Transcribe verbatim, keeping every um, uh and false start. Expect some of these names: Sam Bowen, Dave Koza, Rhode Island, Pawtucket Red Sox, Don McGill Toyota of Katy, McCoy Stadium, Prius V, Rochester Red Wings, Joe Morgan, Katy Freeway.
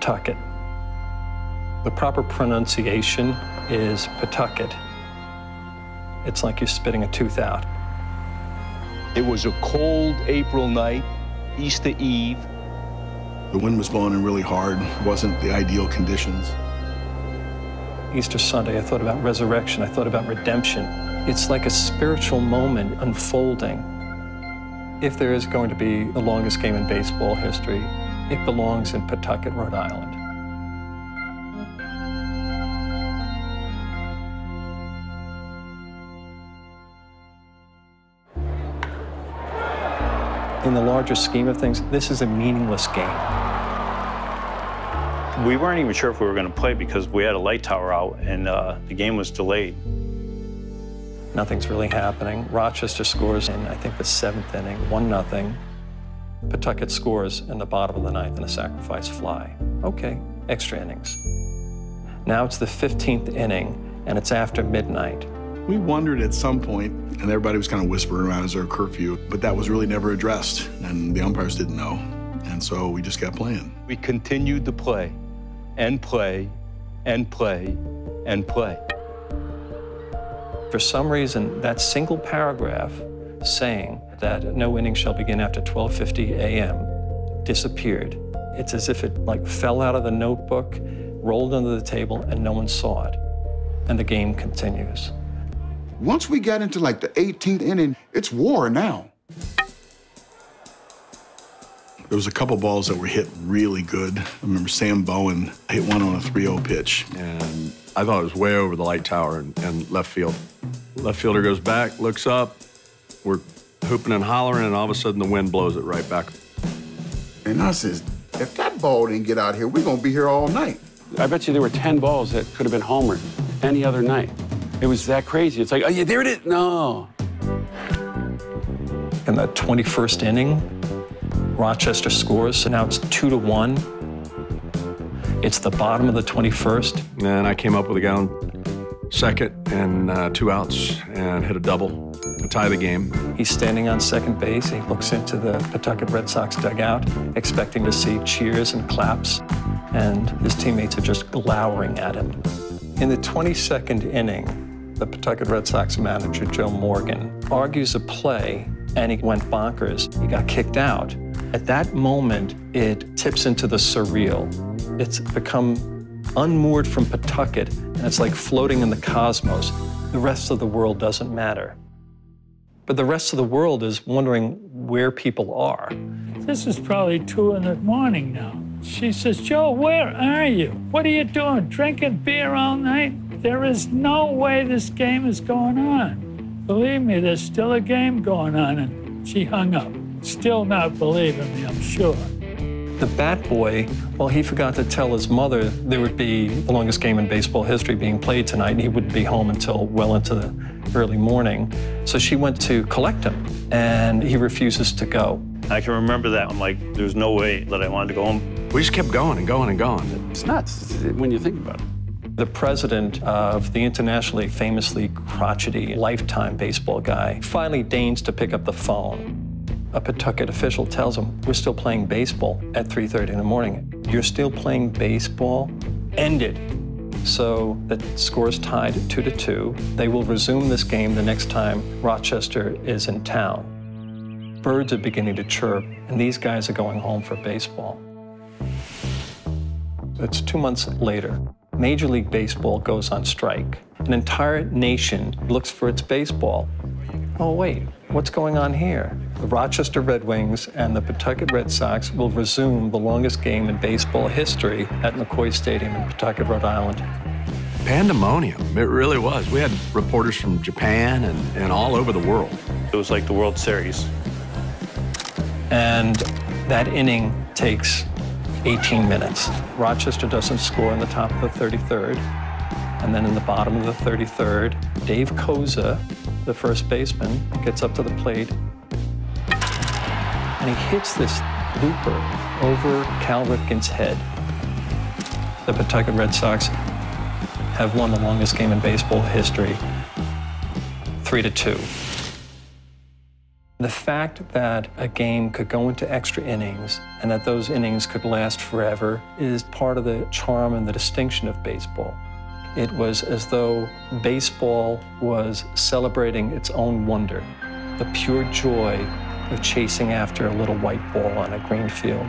Pawtucket. The proper pronunciation is Pawtucket. It's like you're spitting a tooth out. It was a cold April night, Easter Eve. The wind was blowing in really hard. It wasn't the ideal conditions. Easter Sunday, I thought about resurrection. I thought about redemption. It's like a spiritual moment unfolding. If there is going to be the longest game in baseball history, it belongs in Pawtucket, Rhode Island. In the larger scheme of things, this is a meaningless game. We weren't even sure if we were going to play because we had a light tower out and uh, the game was delayed. Nothing's really happening. Rochester scores in, I think, the seventh inning, one nothing. Pawtucket scores in the bottom of the ninth in a sacrifice fly. Okay, extra innings. Now it's the fifteenth inning and it's after midnight. We wondered at some point, and everybody was kind of whispering around, is there a curfew? But that was really never addressed, and the umpires didn't know. And so we just kept playing. We continued to play. And play, and play, and play. For some reason, that single paragraph saying that no inning shall begin after twelve fifty a m disappeared. It's as if it like fell out of the notebook, rolled under the table, and no one saw it. And the game continues. Once we got into like the eighteenth inning, it's war now. There was a couple balls that were hit really good. I remember Sam Bowen hit one on a three oh pitch. And I thought it was way over the light tower and, and left field. Left fielder goes back, looks up. We're hooping and hollering, and all of a sudden the wind blows it right back. And I says, if that ball didn't get out here, we're going to be here all night. I bet you there were ten balls that could have been homered any other night. It was that crazy. It's like, oh, yeah, there it is. No. In the twenty-first inning, Rochester scores, so now it's two to one. It's the bottom of the twenty-first. And I came up with a guy on second and uh, two outs and hit a double to tie the game. He's standing on second base. He looks into the Pawtucket Red Sox dugout, expecting to see cheers and claps, and his teammates are just glowering at him. In the twenty-second inning, the Pawtucket Red Sox manager, Joe Morgan, argues a play, and he went bonkers. He got kicked out. At that moment, it tips into the surreal. It's become unmoored from Pawtucket, and it's like floating in the cosmos. The rest of the world doesn't matter. But the rest of the world is wondering where people are. This is probably two in the morning now. She says, Joe, where are you? What are you doing, drinking beer all night? There is no way this game is going on. Believe me, there's still a game going on, and she hung up. Still not believing me, I'm sure. The bat boy, well, he forgot to tell his mother there would be the longest game in baseball history being played tonight, and he wouldn't be home until well into the early morning. So she went to collect him, and he refuses to go. I can remember that. I'm like, there's no way that I wanted to go home. We just kept going and going and going. It's nuts when you think about it. The president of the internationally famously crotchety lifetime baseball guy finally deigns to pick up the phone. A Pawtucket official tells him, we're still playing baseball at three thirty in the morning. You're still playing baseball? End it. So the score's tied at two to two. They will resume this game the next time Rochester is in town. Birds are beginning to chirp, and these guys are going home for baseball. It's two months later. Major League Baseball goes on strike. An entire nation looks for its baseball. Oh, wait, what's going on here? The Rochester Red Wings and the Pawtucket Red Sox will resume the longest game in baseball history at McCoy Stadium in Pawtucket, Rhode Island. Pandemonium, it really was. We had reporters from Japan and, and all over the world. It was like the World Series. And that inning takes eighteen minutes. Rochester doesn't score in the top of the thirty-third. And then in the bottom of the thirty-third, Dave Koza, the first baseman, gets up to the plate, and he hits this looper over Cal Ripken's head. The Pawtucket Red Sox have won the longest game in baseball history, three to two. The fact that a game could go into extra innings and that those innings could last forever is part of the charm and the distinction of baseball. It was as though baseball was celebrating its own wonder, the pure joy of chasing after a little white ball on a green field.